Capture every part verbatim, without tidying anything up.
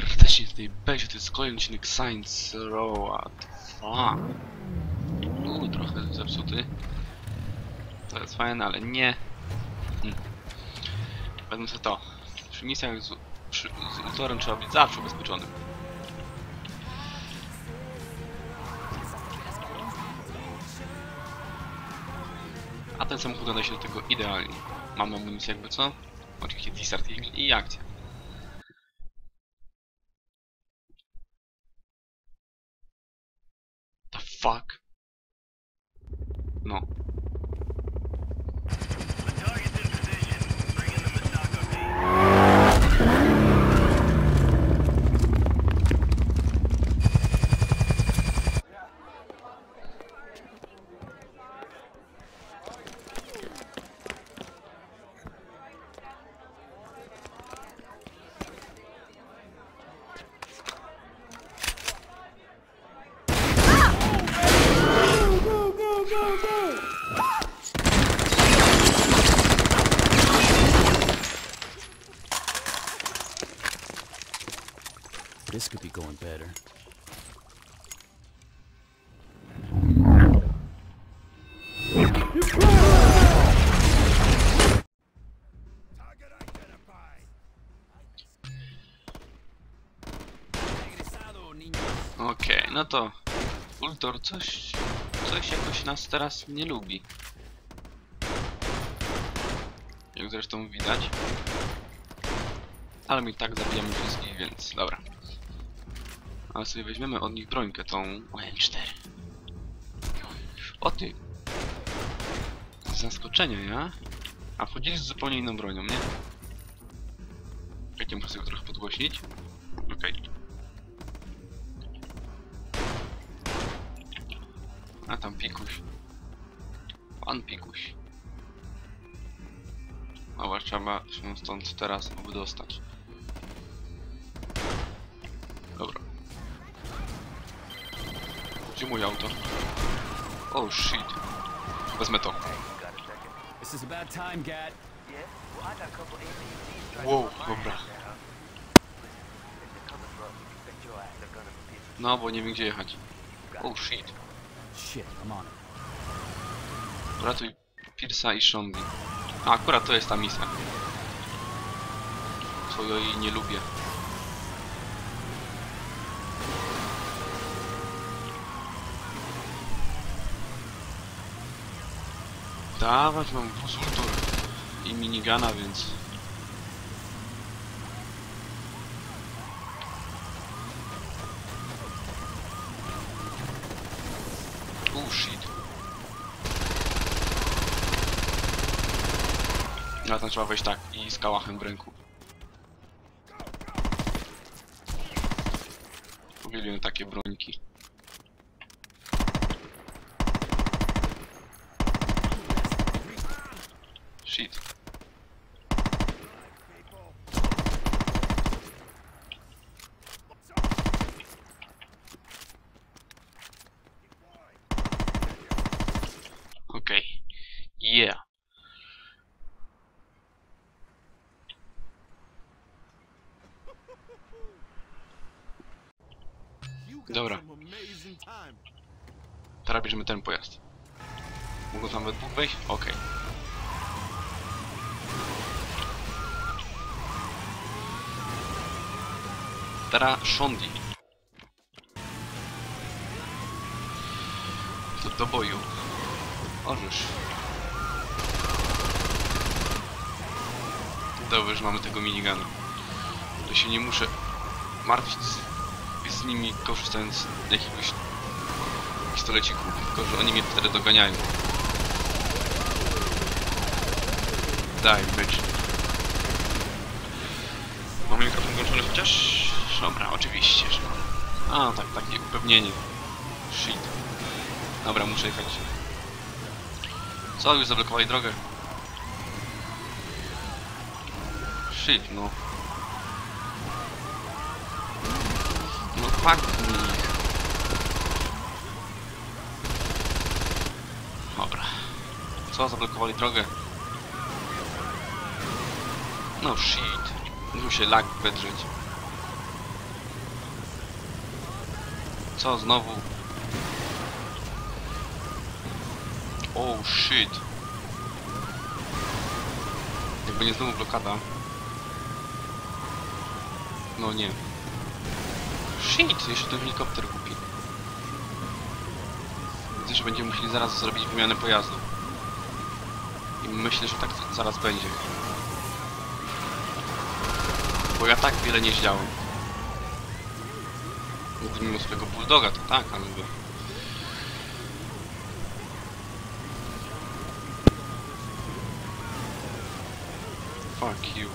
serdecznie w tej bezie, to jest kolejny odcinek Saints Row dwa. Uuu, trochę zepsuty. To jest fajne, ale nie. Hmm. Będę sobie to. Przy misjach z, przy, z Ultorem trzeba być zawsze ubezpieczonym. A ten samochód nadaje się do tego idealnie. Mamy misję jakby co? Oczywiście Desert Eagle i akcja. The fuck? No. This could be going better. Okej, okay, no to Ultor coś, coś jakoś nas teraz nie lubi. Jak zresztą widać. Ale my i tak zabijamy wszystkich, więc dobra. Ale sobie weźmiemy od nich brońkę, tą O M cztery. O ty! Z zaskoczenia, ja? A wchodzili z zupełnie inną bronią, nie? Czekaj, muszę go trochę podgłośnić. Okej. Okay. A tam pikuś. Pan pikuś. Dobra, trzeba się stąd teraz wydostać. Dobra. Gdzie mój auto? Oh shit. Wezmę to. Wow, dobra. No, bo nie wiem gdzie jechać. Oh shit. Ratuj Pierce'a i Shaundi. A akurat to jest ta misja. Co ja jej nie lubię. Dawać mam wóz Ultor i minigana, więc... Oh shit. No tam trzeba wejść tak i z kałachem w ręku. Uwielbiam takie brońki. Shit. Okej. Okay. Yeah. Dobra. Teraz bierzemy ten pojazd. Mogą tam we dwóch wejść? Okej. Okay. Teraz Shaundi. Do, do boju. Ożysz. Dobrze, że mamy tego minigana. To się nie muszę martwić z, z nimi, korzystając z jakiegoś pistoleciku. Tylko, że oni mnie wtedy doganiają. Daj, bitch. Mam mikrofon włączony chociaż? Dobra, oczywiście, że mam. A, tak, takie upewnienie. Shit. Dobra, muszę jechać. Co, już zablokowali drogę? Shit, no. No faktycznie. Dobra. Co, zablokowali drogę? No shit. Muszę się lag wydrzeć. co znowu? Oh shit. Jakby nie znowu blokada. No nie. Shit, jeszcze ten helikopter kupi. Widzę, że będziemy musieli zaraz zrobić wymianę pojazdu. I myślę, że tak zaraz będzie. Bo ja tak wiele nie ździałem. Mimo swojego bulldoga, to tak, ale by... Fuck you.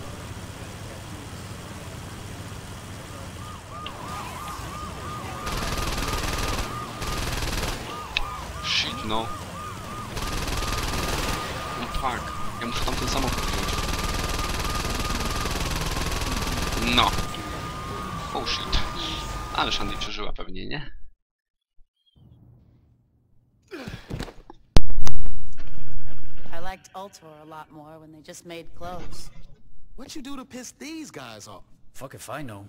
Shit, no. No fuck. Ja muszę tam ten samochód wziąć. No. Oh shit. Ale Shaundi przeżyła pewnie, nie? I liked Ultor a lot more when they just made clothes. What you do to piss these guys off? Fuck if I know.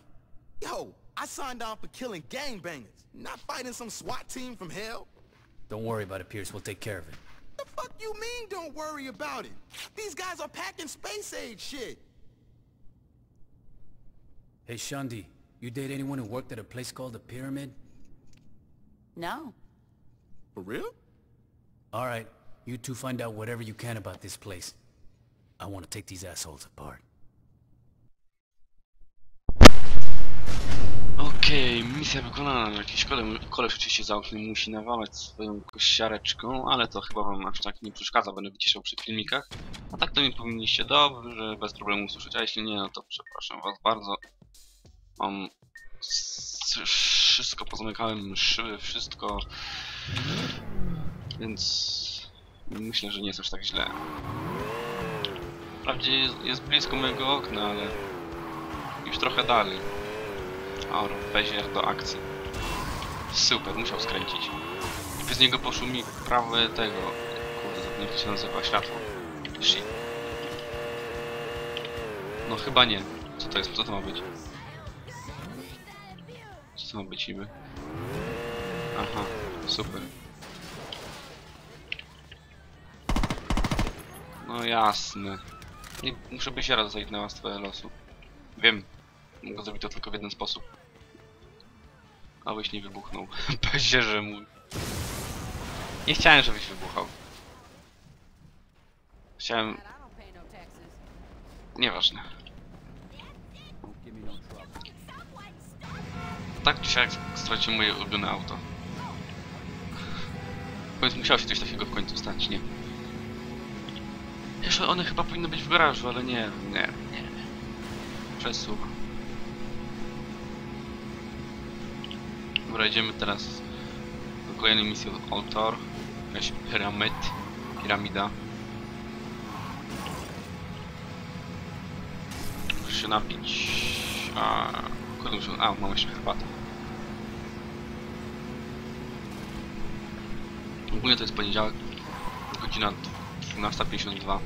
Yo, I signed on for killing gangbangers, not fighting some SWAT team from hell. Don't worry about it, Pierce. We'll take care of it. The fuck you mean don't worry about it? These guys are packing space age shit. Hey Shaundi. You date anyone who worked at a place called the Pyramid? No. For real? All right, you two find out whatever you can about this place. I want to take these assholes apart. Okej, okay, misja wykonana. Jakiś koleś oczywiście za oknem musi nawalać swoją kościareczką, ale to chyba wam aż tak nie przeszkadza, będę wyciszał przy filmikach. A tak to mi powinniście dobrze, bez problemu usłyszeć, a jeśli nie, no to przepraszam was bardzo. Mam... wszystko pozamykałem, szyby, wszystko... Więc... myślę, że nie jest aż tak źle. Wprawdzie jest, jest blisko mojego okna, ale... już trochę dalej. O, Bezier do akcji. Super, musiał skręcić. I przez niego poszło mi prawe tego... Kurde, zapomniałem, jak się nazywa, światło. Shit. No chyba nie. Co to jest? Co to ma być? Co ma być niby? Aha, super. No jasne. Nie, muszę by się raz zajść na warstwę losu. Wiem. Mogę zrobić to tylko w jeden sposób. Abyś nie wybuchnął. Bezierze mój. Nie chciałem, żebyś wybuchał. Chciałem... Nieważne. Tak czy siak straciłem moje ulubione auto. W końcu musiało się coś takiego w końcu stać, nie? Jeszcze one chyba powinny być w garażu, ale nie, nie, nie. Przesuw. Dobra, idziemy teraz do kolejnej misji od Ultor. Jakaś Pyramid. Piramida. Muszę się napić. A... A, mam jeszcze herbatę. Ogólnie to jest poniedziałek, godzina dwunasta pięćdziesiąt dwa.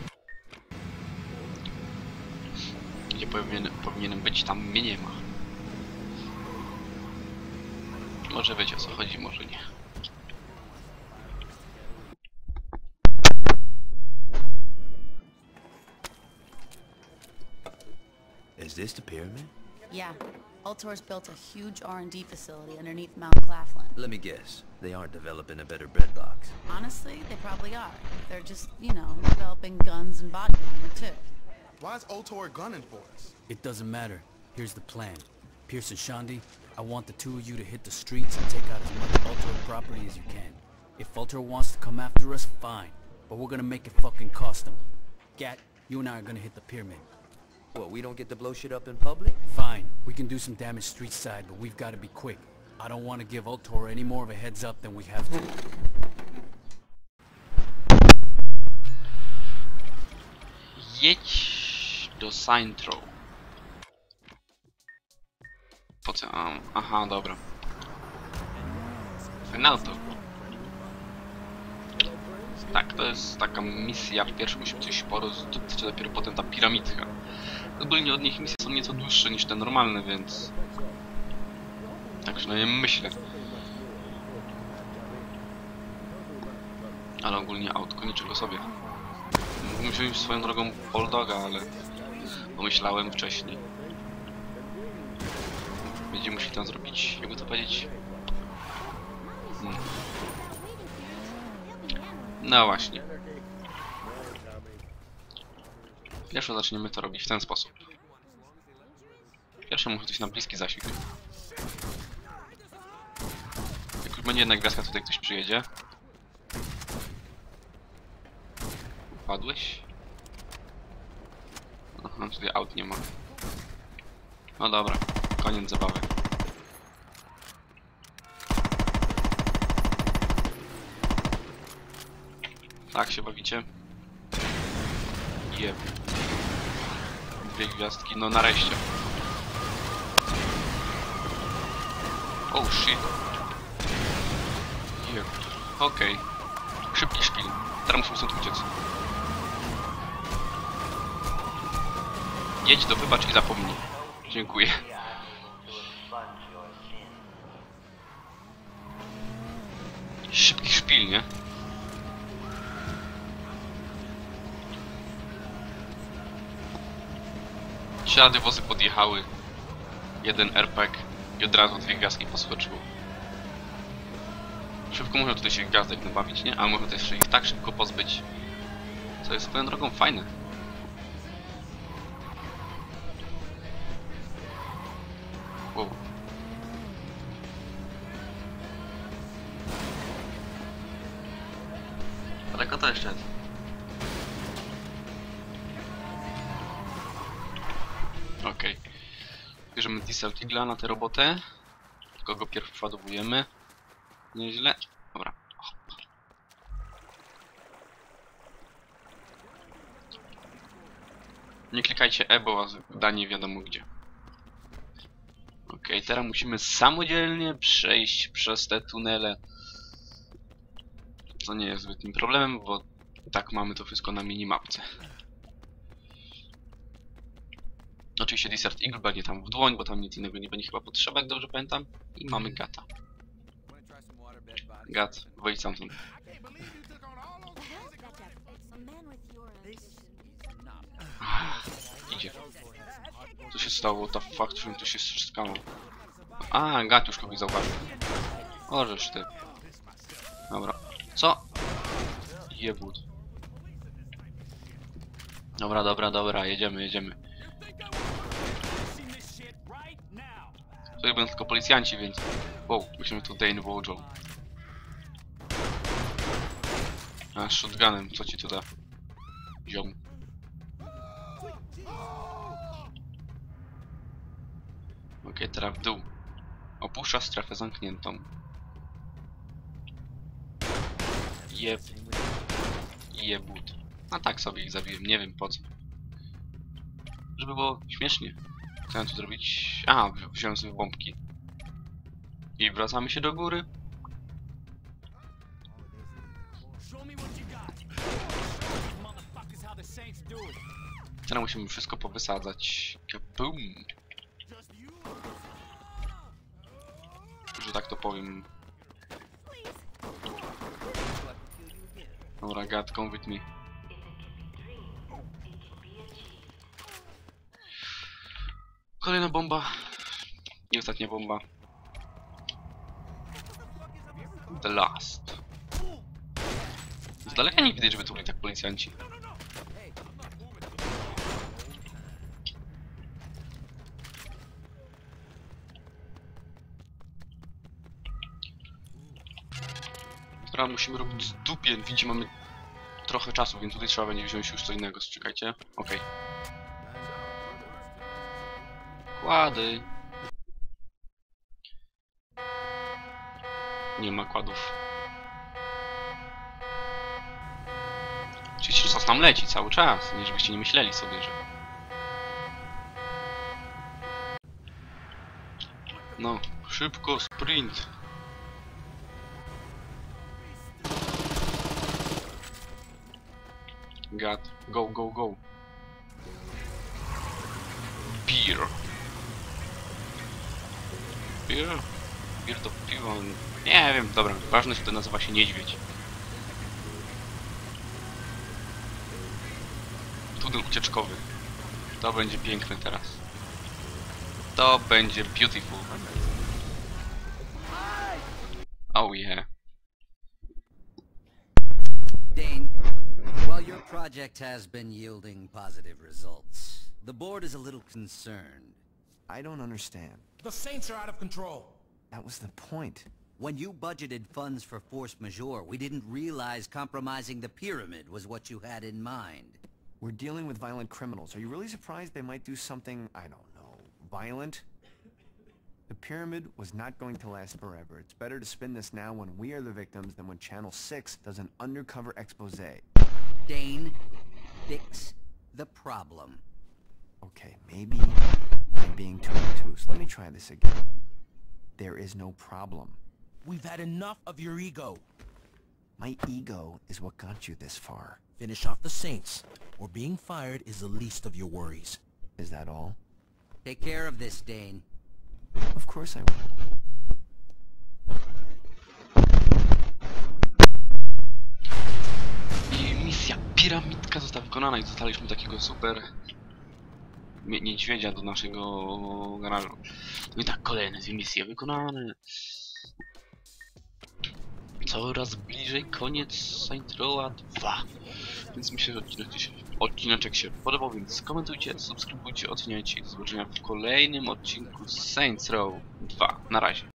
Gdzie powinien, powinienem być, tam mnie nie ma. Może wiecie o co chodzi, może nie. Is this the pyramid? Yeah. Ultor's built a huge R and D facility underneath Mount Claflin. Let me guess, they aren't developing a better breadbox. Honestly, they probably are. They're just, you know, developing guns and body armor too. Why is Ultor gunning for us? It doesn't matter. Here's the plan. Pierce and Shaundi, I want the two of you to hit the streets and take out as much Ultor property as you can. If Ultor wants to come after us, fine. But we're gonna make it fucking cost them. Gat, you and I are gonna hit the pyramid. What, we don't get to blow shit up in public? Fine. We can do some damage street side, but we've got to be quick. I don't want to give Ultor any more of a heads up than we have to. Jedź do Saints Row. Po co? Um, aha, dobra. Final to. Tak, to jest taka misja. Pierwszy musimy coś porozdupić, a dopiero potem ta piramidka. Ogólnie od nich misje są nieco dłuższe niż te normalne, więc... Tak przynajmniej myślę. Ale ogólnie autko niczego sobie. Mógłbym wziąć swoją drogą Bulldoga, ale pomyślałem wcześniej. Będziemy musieli tam zrobić, jakby to powiedzieć... Hmm. No właśnie. Pierwsze zaczniemy to robić w ten sposób. Pierwsze muszę coś na bliski zasięg. Jak już będzie jedna gwiazdka, tutaj ktoś przyjedzie. Padłeś? Aha, tutaj aut nie ma. No dobra, koniec zabawy. Tak się bawicie? Jeb. Dwie gwiazdki, no nareszcie. Oh shit. Jeb. Okej. Okay. Szybki szpil. Teraz musimy stąd uciec. Jedź do wybacz i zapomnij. Dziękuję. Szybki szpil, nie? Siady, wozy podjechały. Jeden R P G i od razu dwie gwiazdki poskoczyło. Szybko można tutaj się gwiazdek nabawić, nie? A można też ich tak szybko pozbyć. Co jest swoją drogą fajne. Wow. Daleko to jeszcze jest. Okej. Okay. Bierzemy Desert Eagle'a na tę robotę. Tylko go pierw przeładowujemy. Nieźle. Dobra. Hop. Nie klikajcie E, bo da nie wiadomo gdzie. Okej, okay, teraz musimy samodzielnie przejść przez te tunele. Co nie jest zbytnim problemem, bo tak mamy to wszystko na minimapce. Oczywiście Desert Eagle będzie tam w dłoń, bo tam nic innego nie będzie chyba potrzeba, jak dobrze pamiętam. I mamy Gata. Gat, wejdź tam tam. Idzie. Co się stało? Ta fakt, że tu się ściskano. A, Gat już kogoś zauważył. Ożeż ty. Dobra. Co? Jebut. Dobra, dobra, dobra, jedziemy, jedziemy. Tutaj będą tylko policjanci, więc... Wow, musimy tu Dane wyłożył. A, shotgunem, co ci to da? Ziom. Okej, teraz w dół. Opuszcza strefę zamkniętą. Jeb... Jebut. A tak sobie ich zabiłem, nie wiem po co. Żeby było śmiesznie. Chciałem tu zrobić... A, wziąłem sobie bombki. I wracamy się do góry. Teraz musimy wszystko powysadzać. Kaboom! Że tak to powiem. Dobra, gadką wytnij. Kolejna bomba. I ostatnia bomba. The last. Z daleka nie widać, żeby tu byli tak policjanci. Teraz musimy robić z dupie. Widzicie, mamy trochę czasu, więc tutaj trzeba będzie wziąć już co innego. Czekajcie. Okej. Okay. Kłady. Nie ma kładów. Oczywiście czas nam leci cały czas, nie żebyście nie myśleli sobie, że... No, szybko, sprint. Gat, go, go, go. Pier. Pier? Pier to piwo... Nie wiem, dobra, ważne, że to nazywa się niedźwiedź. tunel ucieczkowy. To będzie piękne teraz. To będzie beautiful. Oh yeah. Dane, while your project has been yielding positive results, the board is a little concerned. I don't understand. The Saints are out of control. That was the point. When you budgeted funds for force majeure, we didn't realize compromising the pyramid was what you had in mind. We're dealing with violent criminals. Are you really surprised they might do something, I don't know, violent? The pyramid was not going to last forever. It's better to spin this now when we are the victims than when Channel six does an undercover expose. Dane, fix the problem. Okay, maybe I'm being too obtuse. Let me try this again. There is no problem. We've had enough of your ego. My ego is what got you this far. Finish off the Saints, or being fired is the least of your worries. Is that all? Take care of this, Dane. Of course I will. I misja piramidka została wykonana i dostaliśmy takiego super niedźwiedzia do naszego garażu. No i tak, kolejne dwie misje wykonane. Coraz bliżej koniec Saints Row dwa. Więc myślę, że odcineczek się, odcineczek się podobał, więc komentujcie, subskrybujcie, oceniajcie i do zobaczenia w kolejnym odcinku Saints Row dwa. Na razie.